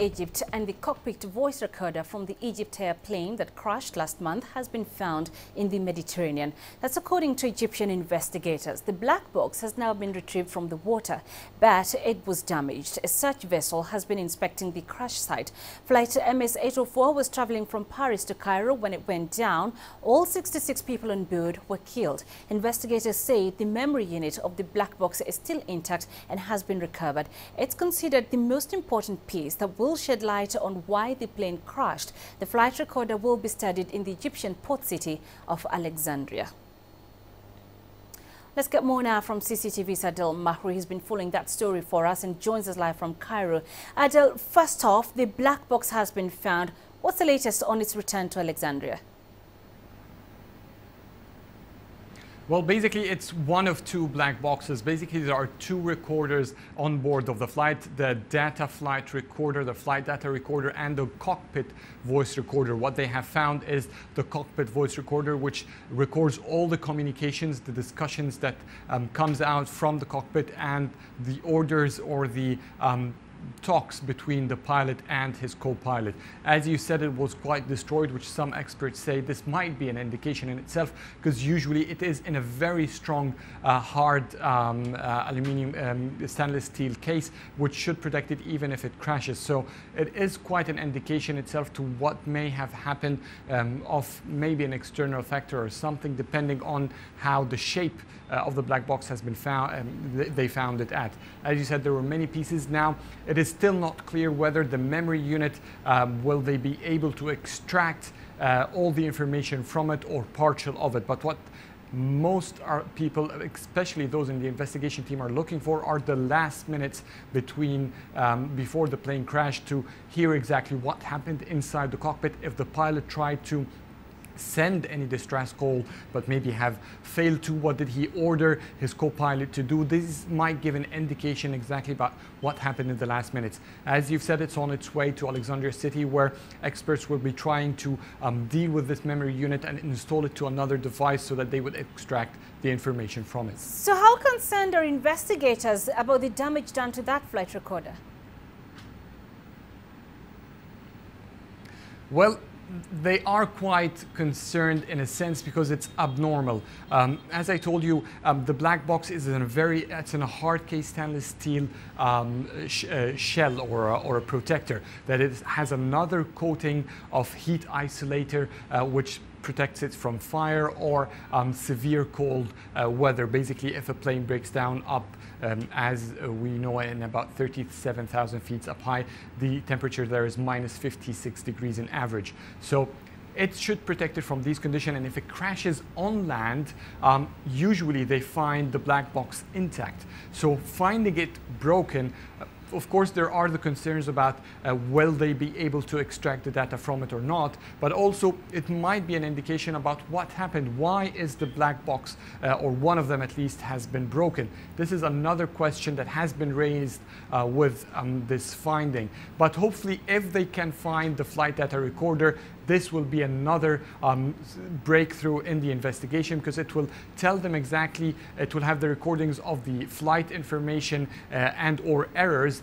Egypt, and the cockpit voice recorder from the EgyptAir plane that crashed last month has been found in the Mediterranean. That's according to Egyptian investigators. The black box has now been retrieved from the water, but it was damaged. A search vessel has been inspecting the crash site. Flight MS-804 was traveling from Paris to Cairo when it went down. All 66 people on board were killed. Investigators say the memory unit of the black box is still intact and has been recovered. It's considered the most important piece that will shed light on why the plane crashed. The flight recorder will be studied in the Egyptian port city of Alexandria. Let's get more now from CCTV's Adel Mahri. He's been following that story for us and joins us live from Cairo. Adel, first off, the black box has been found. What's the latest on its return to Alexandria? Well, basically, it's one of two black boxes. Basically, there are two recorders on board of the flight, the flight data recorder, and the cockpit voice recorder. What they have found is the cockpit voice recorder, which records all the communications, the discussions that comes out from the cockpit, and the orders or the talks between the pilot and his co-pilot. As you said, it was quite destroyed, which some experts say this might be an indication in itself, because usually it is in a very strong hard aluminium stainless steel case, which should protect it even if it crashes. So it is quite an indication itself to what may have happened of maybe an external factor or something, depending on how the shape of the black box has been found, they found it at. As you said, there were many pieces. Now, it is still not clear whether the memory unit, will they be able to extract all the information from it or partial of it. But what most people, especially those in the investigation team, are looking for are the last minutes between before the plane crashed, to hear exactly what happened inside the cockpit, if the pilot tried to send any distress call but maybe have failed to. What did he order his co-pilot to do? This might give an indication exactly about what happened in the last minutes. As you've said, it's on its way to Alexandria City, where experts will be trying to deal with this memory unit and install it to another device so that they would extract the information from it. So how concerned are investigators about the damage done to that flight recorder? Well, they are quite concerned in a sense because it's abnormal. As I told you, the black box is in a hard case stainless steel shell or a protector that has another coating of heat isolator, which protects it from fire or severe cold weather. Basically, if a plane breaks down up, as we know, in about 37,000 feet up high, the temperature there is -56 degrees in average. So it should protect it from these conditions, and if it crashes on land, usually they find the black box intact. So finding it broken, of course, there are the concerns about will they be able to extract the data from it or not, but also it might be an indication about what happened. Why is the black box, or one of them at least, has been broken? This is another question that has been raised with this finding. But hopefully, if they can find the flight data recorder, this will be another breakthrough in the investigation, because it will tell them exactly, it will have the recordings of the flight information and or errors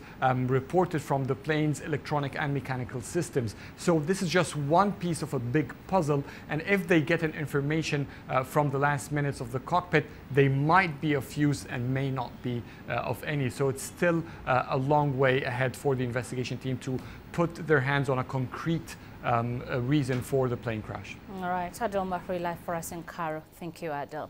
reported from the plane's electronic and mechanical systems. So this is just one piece of a big puzzle, and if they get an information from the last minutes of the cockpit, they might be of use and may not be of any. So it's still a long way ahead for the investigation team to put their hands on a concrete a reason for the plane crash. All right, Adel Mahri, live for us in Cairo. Thank you, Adel.